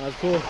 That's cool.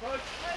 Push!